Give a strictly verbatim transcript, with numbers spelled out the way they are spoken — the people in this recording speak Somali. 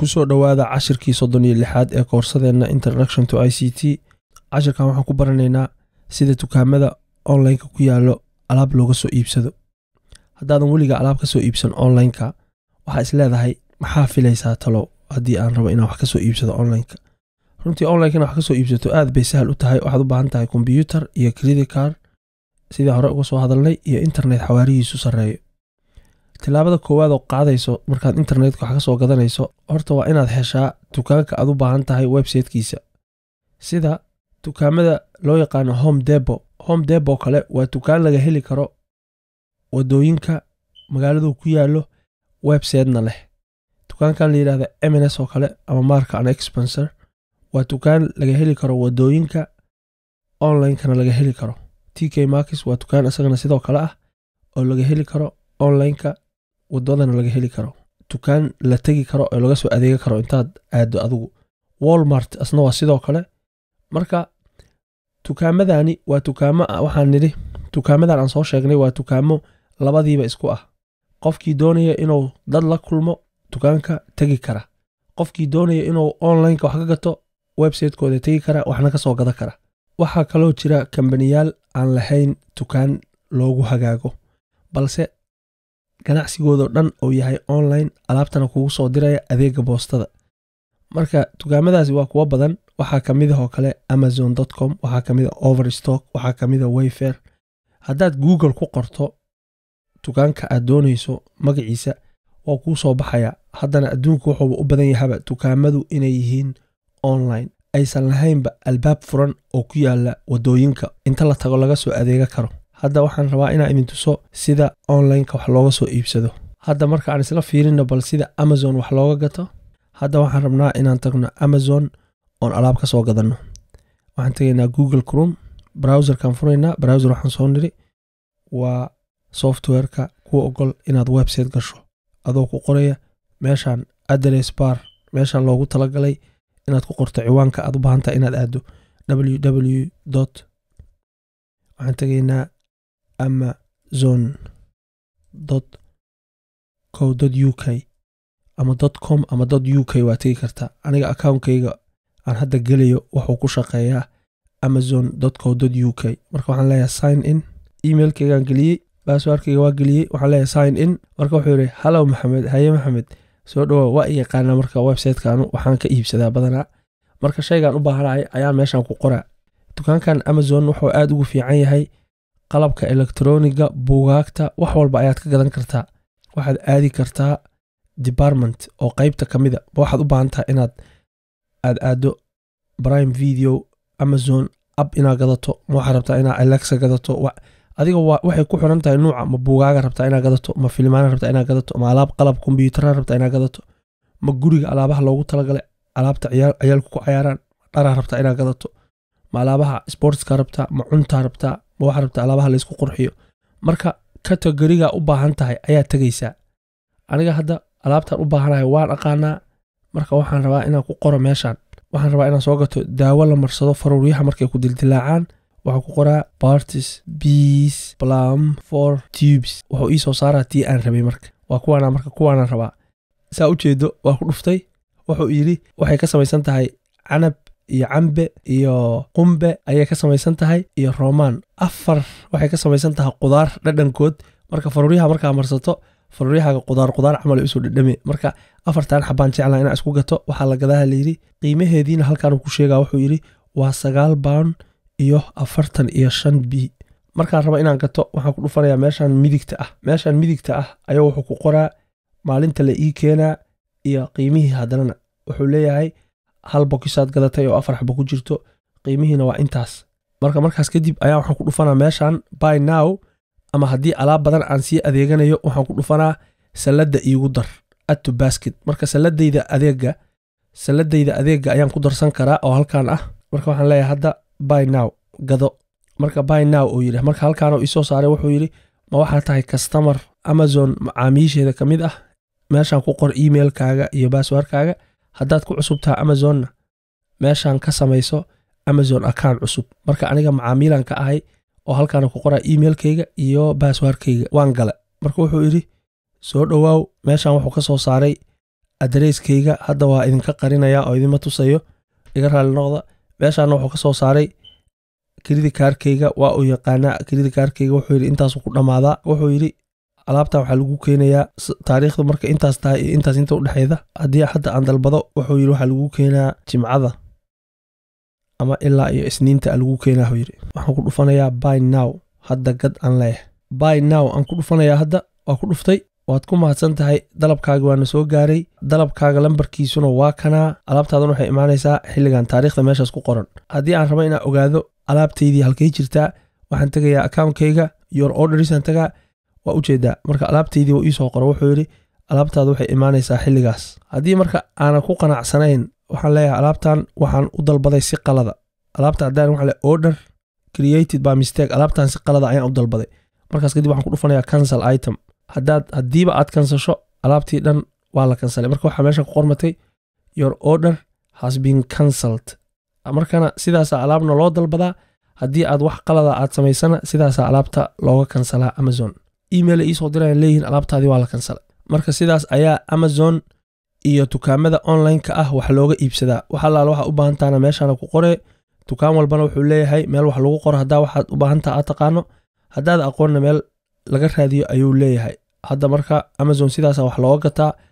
kusoo dhawaada cashirkii soddon iyo lixaad ee koorsadeenna Introduction to I C T. cashirkan waxaan ku baranaynaa sida dukaamada online-ka ku yaalo alaab looga soo iibsado. haddaadan weliga alaab ka soo iibsan online-ka, waxaa is leedahay maxaa filaysaa talo haddii aan rabo inaan wax ka soo iibsado online-ka. runtii online-kana wax ka soo iibsato aad bay sahal u tahay. waxaad u baahan tahay computer iyo credit card sidii hore uga soo hadalnay iyo internet xawaarihiisu sareeyo. tilaabada koowaad oo qaadayso markaad internetka wax ka soo gadanayso horta waa inaad heshaa dukaanka aad u baahan tahay website-kiisa, sida dukaamada loo yaqaano Home Depot. Home Depot kale waa dukaan laga heli karo wadooyinka magaaladu ku yaalo website-na leh. dukaankan la yiraahdo M and S oo kale ama marka aan Expenser waa dukaan laga heli karo wadooyinka, online-kana laga heli karo. T K Maxx waa dukaan asagana sidoo kale ah oo laga heli karo online-ka, wadoodan laga heli karo. dukaan la tagi karo oo laga soo adeega karo intaad aado adigu. Walmart asna waa sidoo kale. marka tukaamadani waa tukaamo waxaan niri tukaamadan aan soo sheegnay waa tukaamo labadiiba isku ah. qofkii doonaya inuu dad la kulmo tukaanka tagi kara, qofkii doonaya inuu online ka wax ka gato website-kooda tagi kara, waxna ka soo gada kara. waxa kaloo jira kambaniyal aan lahayn tukaan loogu hagaago balse ganacsigooda dhan oo yahay online, alaabtana kugu soo diraya adeega boostada. marka tukaamadaasi waa kuwa badan. waxaa kamid ah oo kale amazon dot com, waxaa kamid ah Overstock, waxaa kamid ah Wayfair. haddaad Google ku qorto tukaanka aad doonayso magaciisa waa kuu soo baxaya. haddana adduunku wuxuu u badan yahay tukaamadu inay yihiin online, aysan lahaynba albaab furan oo ku yaala wadooyinka inta la tago laga soo adeega karo. hadda waxaan rabaa inaan idin tuso sida online-ka wax looga soo iibsado. hadda marka aan isla fiirino bal sida Amazon wax looga gato. hadda waxaan rabnaa inaan tagno Amazon oon alaab ka soo gadanno. waxaan tagaynaa Google Chrome, browser-kan furaynaa. browser waxaan soo niri waa software-ka kuu ogol inaad website gasho adoo ku qoraya meeshaan address bar, meeshaan loogu talagalay inaad ku qorto ciwaanka aad u baahan tahay inaad aado www. waxaan tagaynaa amazon dot co dot u k ama .com ama .uk waa tagi kartaa. aniga account-kayga aan hadda gelayo wuxuu ku shaqeeyaa amazon dot co dot u k. marka waxaan leeyahay sign in, email-kayga aan geliyay, password-kayga waa geliyay, waxaan leeyahay sign in. marka wuxuu yiri hello maxamed, haye maxamed, soo dhawaad. waa iga qaana marka website-kaanu waxaan ka iibsadaa badanaa. marka shaygaan u baahanahay ayaa meeshaan ku qoraa. dukaankan Amazon wuxuu aad ugu fiican yahay qalabka elektrooniga, buugaagta, wax walba ayaad ka gadan kartaa. waxaad aadi kartaa department oo qaybta kamid ah. waxaad u baahan tahay inaad aad aado Prime Video, Amazon app inaad gadato, waxaad rabtaa inaad Alexa gadato. adiga waxay ku xiran tahay nuuca, ma buugaaga rabtaa inaad gadato, ma filmaan rabtaa inaad gadato, ma alaab qalab kombiyuutar rabtaa inaad gadato, ma guriga alaabaha loogu talagalay alaabta ciyaalku ku cayaaraan, dharaha rabtaa inaad gadato, ma alaabaha sportska rabtaa, ma cunta rabtaa, ma waxaad rabtaa alaabaha la isku qurxiyo. marka category-ga u baahan tahay ayaa tagaysaa. aniga hadda alaabtaan u baahanahay waan aqaanaa. marka waxaan rabaa inaan ku qoro meeshaan. waxaan rabaa inaan soo gato daawo la marsado faruuryaha markay ku dildilaacaan. waxaan ku qoraa Parties, Bees, Plum, Four Tubes. wuxuu ii soo saaraa tii aan rabay marka. waa kuwaanaa marka kuwaanaan rabaa. saa u jeedo waa ku dhuftay. wuxuu yidhi waxay ka samaysan tahay canab iyo cambe iyo qumbe ayay ka samaysan tahay iyo roomaan. afar waxay ka samaysan tahay qudaar dhadhankood. marka faruuryaha markaa marsato faruuryaha qudaar qudaar camal isu dhadhame. marka afartan xabaan jeclaan inaan isku gato. waxaa la gadaha la yiri qiimaheediina halkaan ku sheegaa wuxuu yiri waa sagaal pound iyo afartan iyo shan b. markaan raba inaan gato waxaan ku dhufanayaa meeshaan midigta ah. meeshaan midigta ah ayaa wuxuu ku qoraa maalinta la ii keenaa iyo qiimihii haddana. wuxuu leeyahay hal bokisaad gadatay oo afar xabo ku jirto, qiimihiina waa intaas. marka markaas kadib ayaa waxaan ku dhufanaa meeshaan buy now, ama haddii alaab badan aan sii adeeganayo waxaan ku dhufanaa saladda iigu dar add to basket. marka saladayda adeega saladayda adeega ayaan ku darsan karaa oo halkaan ah. marka waxaan leeyahay hadda buy now gado. marka buy now oo yiri marka halkaan oo isoo saaray wuxuu yiri ma waxaa tahay customer Amazon macaamiisheeda kamid ah. meeshaan ku qor email-kaaga iyo password-kaaga. haddaad ku cusub tahay Amazon meeshaan ka samayso Amazon account cusub. marka aniga macaamiilan ka ahay oo halkaan ku qoraa email-kayga iyo password-kayga waan gala. marka wuxuu yiri soo dhawaaw meeshaan wuxuu ka soo saaray address-kayga hadda waa idinka qarinaya oo idin ma tusayo iga raali noqda meeshaan wuxuu ka soo saaray credit card-kayga waa u yaqaana credit card-kayga wuxuu yiri intaas ku dhamaada wuxuu yiri alaabta waxa lagu keenayaa taariikhdu marka intaas tahay intaas inta u dhaxayda hadii hadda aan dalbado wuxuu yiri waxa lagu keenaa jimcada ama ilaa iyo isniinta lagu keenaa wuxuu yiri waxaan ku dhufanayaa buy now hadda gad aan leh buy now aan ku dhufanayaa hadda waa ku dhuftay waad ku mahadsan tahay dalabkaaga waa soo gaaray dalabkaaga lambarkiisuna waa kana alaabtaaduna waxay imaanaysaa xilligan taariikhda meeshaas ku qoran hadii aan rabo inaan ogaado alaabtaydii halkay jirtaa waxaan tagayaa account-kayga your orders aan tagaa waa u jeedaa marka alaabtaydii oo ii soo qoro wuxuu yiri alaabtaadu waxay imaanaysaa xilligaas hadii marka aan ku qanacsanayn waxaan leeyahay alaabtan waxaan u dalbaday si qalada alaabta hadaan waxa la order created by mistake alaabtan si qalada ayaan u dalbaday markaas kadib waxaan ku dhufanayaa cancel item haddaad hadiiba aad kansasho alaabtii dhan waa la kansalay marka waxa meesha ku qormatay your order has been cancelled markana sidaas alaabna loo dalbadaa hadii aad wax qalada aad samaysana sidaas alaabta looga kansalaa Amazon email ay soo direen leeyihiin alaabtaadii waa la kansalay marka sidaas ayaa Amazon iyo dukaamada online ka ah wax looga iibsadaa waxa laalo waxa u baahan taana meeshaan ku qore dukaan walbana wuxuu leeyahay meel wax lagu qoro hadaa waxaad u baahan tahay aad taqaano hadaad aqoon meel laga raadiyo ayuu leeyahay hadda marka Amazon sidaas wax looga gataa